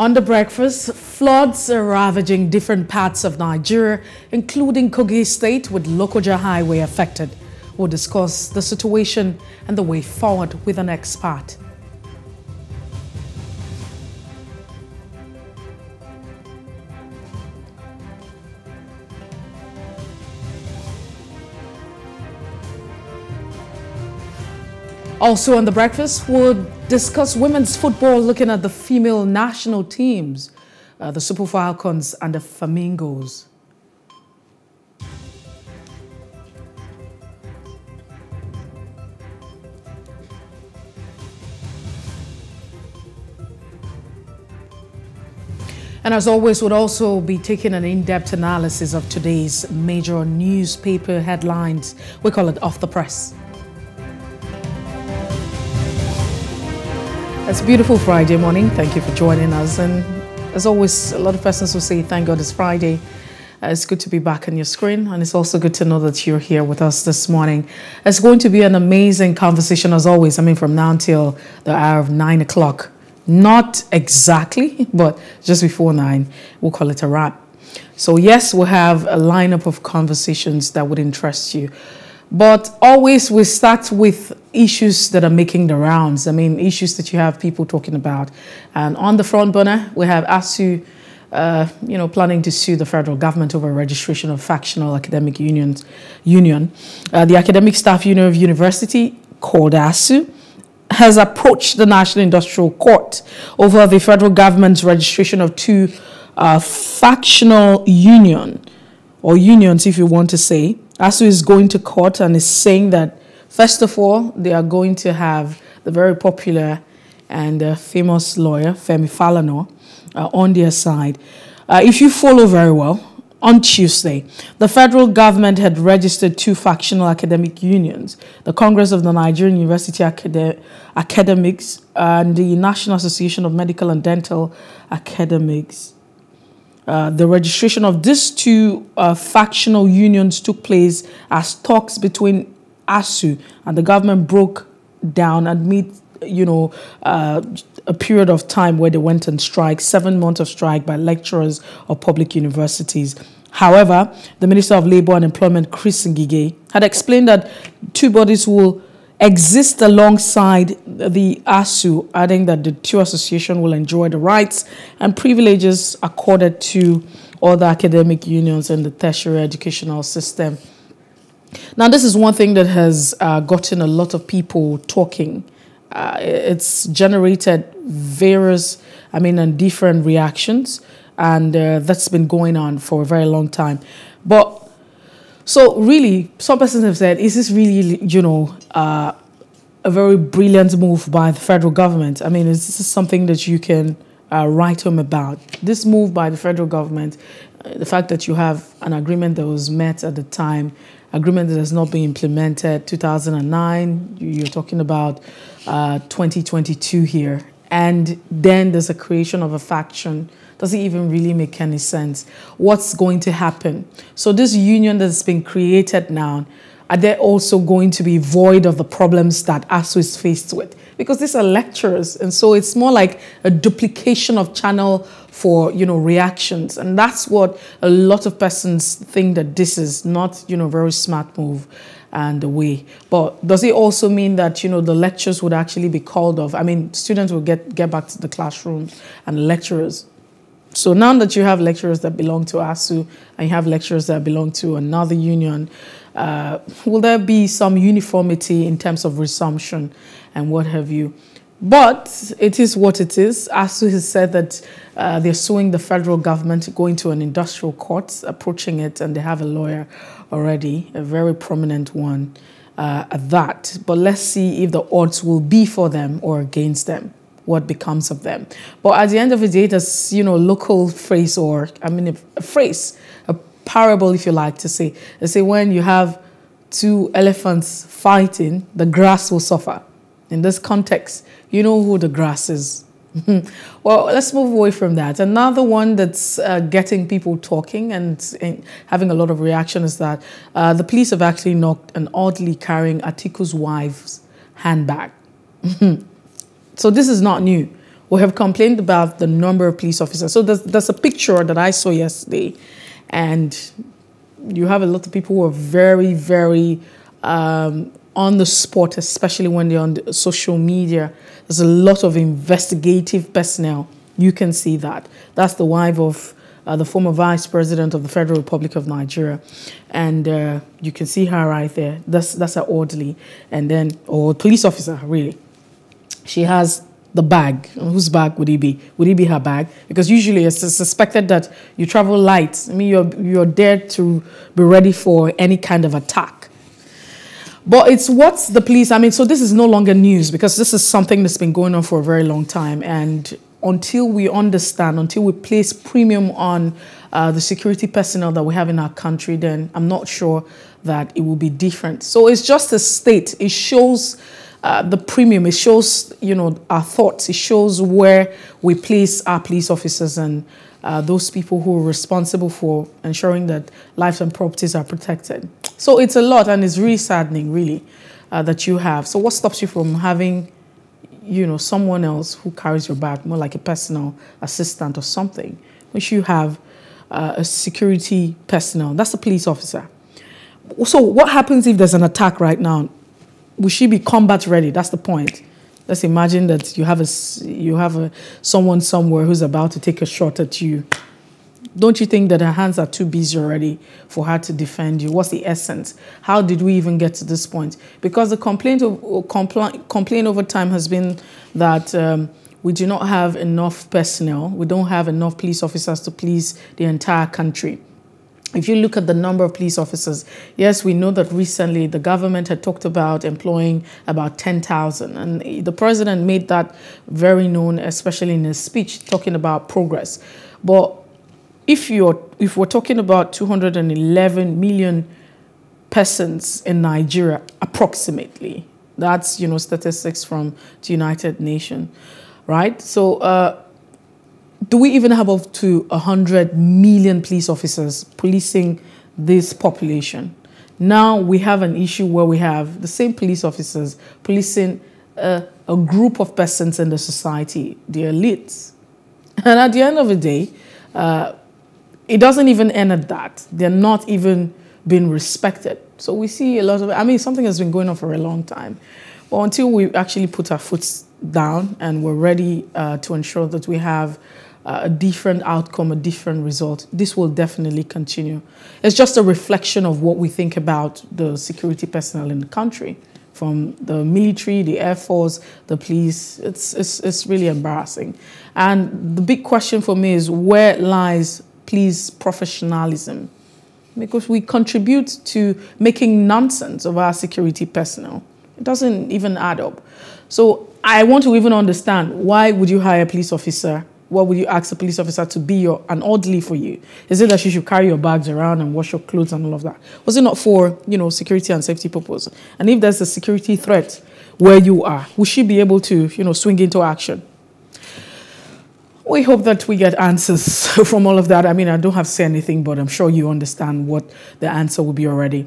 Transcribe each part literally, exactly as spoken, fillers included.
On the breakfast, floods are ravaging different parts of Nigeria, including Kogi State, with Lokoja Highway affected. We'll discuss the situation and the way forward with an expert. Also on the breakfast, we'll discuss women's football, looking at the female national teams, uh, the Super Falcons and the Flamingos. And as always, we'll also be taking an in-depth analysis of today's major newspaper headlines. We call it Off the Press. It's a beautiful Friday morning. Thank you for joining us. And as always, a lot of persons will say, thank God it's Friday. Uh, it's good to be back on your screen. And it's also good to know that you're here with us this morning. It's going to be an amazing conversation as always. I mean, from now until the hour of nine o'clock. Not exactly, but just before nine, we'll call it a wrap. So yes, we'll have a lineup of conversations that would interest you. But always we start with issues that are making the rounds. I mean, issues that you have people talking about. And on the front burner, we have A S U U, uh, you know, planning to sue the federal government over registration of factional academic unions. Union. Uh, the Academic Staff Union of University, called A S U U, has approached the National Industrial Court over the federal government's registration of two uh, factional union, or unions if you want to say. A S U U is going to court and is saying that, first of all, they are going to have the very popular and uh, famous lawyer, Femi Falano, uh, on their side. Uh, if you follow very well, on Tuesday, the federal government had registered two factional academic unions, the Congress of the Nigerian University Acad Academics and the National Association of Medical and Dental Academics. Uh, the registration of these two uh, factional unions took place as talks between A S U U and the government broke down amid, you know, uh, a period of time where they went on strike, seven months of strike by lecturers of public universities. However, the Minister of Labour and Employment, Chris Ngige, had explained that two bodies will exist alongside the A S U U, adding that the two associations will enjoy the rights and privileges accorded to other academic unions in the tertiary educational system. Now, this is one thing that has uh, gotten a lot of people talking. Uh, it's generated various, I mean, and different reactions, and uh, that's been going on for a very long time. But so really, some persons have said, is this really, you know, uh, a very brilliant move by the federal government? I mean, is this something that you can uh, write home about? This move by the federal government, uh, the fact that you have an agreement that was met at the time, agreement that has not been implemented, two thousand nine, you're talking about uh, twenty twenty-two here. And then there's a creation of a faction. Does it even really make any sense? What's going to happen? So this union that's been created now, are they also going to be void of the problems that A S U U is faced with? Because these are lecturers, and so it's more like a duplication of channel for, you know, reactions. And that's what a lot of persons think, that this is not, you know, very smart move and the way. But does it also mean that, you know, the lectures would actually be called off? I mean, students will get, get back to the classrooms and lecturers. So now that you have lecturers that belong to A S U U and you have lecturers that belong to another union, uh, will there be some uniformity in terms of resumption and what have you? But it is what it is. A S U U has said that uh, they're suing the federal government, going to an industrial court, approaching it, and they have a lawyer already, a very prominent one uh, at that. But let's see if the odds will be for them or against them, what becomes of them. But at the end of the day, that's, you know, local phrase, or I mean, a, a phrase, a parable, if you like to say. They say when you have two elephants fighting, the grass will suffer. In this context, you know who the grass is. Well, let's move away from that. Another one that's uh, getting people talking and, and having a lot of reaction is that uh, the police have actually knocked an orderly carrying Atiku's wife's handbag. So this is not new. We have complained about the number of police officers. So there's, there's a picture that I saw yesterday, and you have a lot of people who are very, very um, on the spot, especially when they're on the social media. There's a lot of investigative personnel. You can see that. That's the wife of uh, the former vice president of the Federal Republic of Nigeria. And uh, you can see her right there. That's, that's her orderly. And then, or police officer, really. She has the bag. Whose bag would it be? Would it be her bag? Because usually it's suspected that you travel light. I mean, you're, you're there to be ready for any kind of attack. But it's what's the police, I mean, so this is no longer news, because this is something that's been going on for a very long time. And until we understand, until we place premium on uh, the security personnel that we have in our country, then I'm not sure that it will be different. So it's just a state. It shows uh, the premium. It shows, you know, our thoughts. It shows where we place our police officers and uh, those people who are responsible for ensuring that lives and properties are protected. So it's a lot, and it's really saddening, really, uh, that you have. So what stops you from having, you know, someone else who carries your bag, more like a personal assistant or something, which you have uh, a security personnel? That's a police officer. So what happens if there's an attack right now? Will she be combat ready? That's the point. Let's imagine that you have, a, you have a, someone somewhere who's about to take a shot at you. Don't you think that her hands are too busy already for her to defend you? What's the essence? How did we even get to this point? Because the complaint, of, compl complaint over time has been that um, we do not have enough personnel. We don't have enough police officers to police the entire country. If you look at the number of police officers, yes, we know that recently the government had talked about employing about ten thousand. And the president made that very known, especially in his speech, talking about progress. But If, you're, if we're talking about two hundred eleven million persons in Nigeria, approximately, that's, you know, statistics from the United Nations, right? So uh, do we even have up to one hundred million police officers policing this population? Now we have an issue where we have the same police officers policing a, a group of persons in the society, the elites. And at the end of the day, uh, it doesn't even end at that. They're not even being respected. So we see a lot of, I mean, something has been going on for a long time. But until we actually put our foot down and we're ready uh, to ensure that we have uh, a different outcome, a different result, this will definitely continue. It's just a reflection of what we think about the security personnel in the country, from the military, the Air Force, the police. It's, it's, it's really embarrassing. And the big question for me is, where lies police professionalism? Because we contribute to making nonsense of our security personnel. It doesn't even add up. So I want to even understand, why would you hire a police officer? What would you ask a police officer to be your, an orderly for you? Is it that she should carry your bags around and wash your clothes and all of that? Was it not for, you know, security and safety purposes? And if there's a security threat where you are, will she be able to, you know, swing into action? We hope that we get answers from all of that. I mean, I don't have to say anything, but I'm sure you understand what the answer will be already.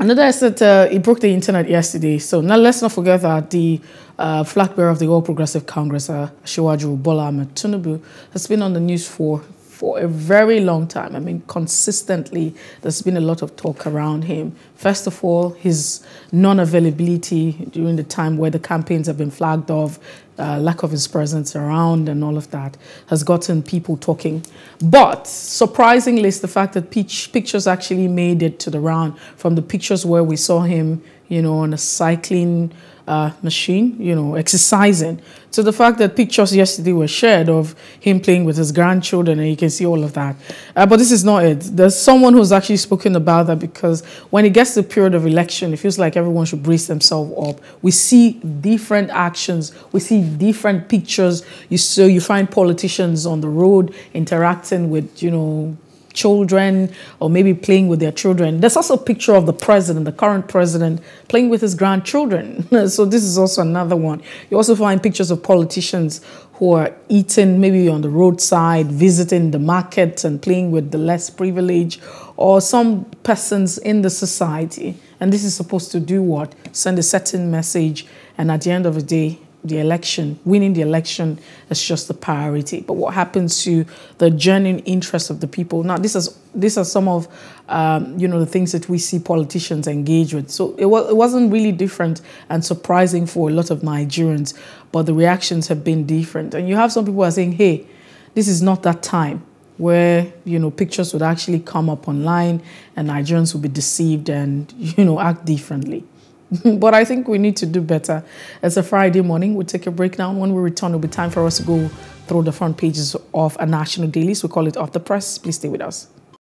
Another is that uh, it broke the internet yesterday. So now let's not forget that the uh, flag bearer of the All Progressive Congress, uh, Shiwaju Bola Amatunubu, has been on the news for, for a very long time. I mean, consistently, there's been a lot of talk around him. First of all, his non-availability during the time where the campaigns have been flagged off, Uh, lack of his presence around and all of that has gotten people talking. But surprisingly, it's the fact that peach pictures actually made it to the round, from the pictures where we saw him, you know, on a cycling uh, machine, you know, exercising, to the fact that pictures yesterday were shared of him playing with his grandchildren, and you can see all of that. Uh, but this is not it. There's someone who's actually spoken about that, because when it gets to the period of election, it feels like everyone should brace themselves up. We see different actions. We see different pictures. You so you find politicians on the road interacting with, you know, children, or maybe playing with their children. There's also a picture of the president, the current president, playing with his grandchildren. So this is also another one. You also find pictures of politicians who are eating, maybe on the roadside, visiting the market and playing with the less privileged, or some persons in the society. And this is supposed to do what? Send a certain message. And at the end of the day, the election, winning the election is just the priority. But what happens to the genuine interest of the people? Now, this is these are some of um, you know the things that we see politicians engage with. So it was it wasn't really different and surprising for a lot of Nigerians, but the reactions have been different. And you have some people who are saying, "Hey, this is not that time," where, you know, pictures would actually come up online and Nigerians would be deceived and, you know, act differently. But I think we need to do better. It's a Friday morning. We'll take a break now. When we return, it'll be time for us to go through the front pages of a national daily. So we call it Off the Press. Please stay with us.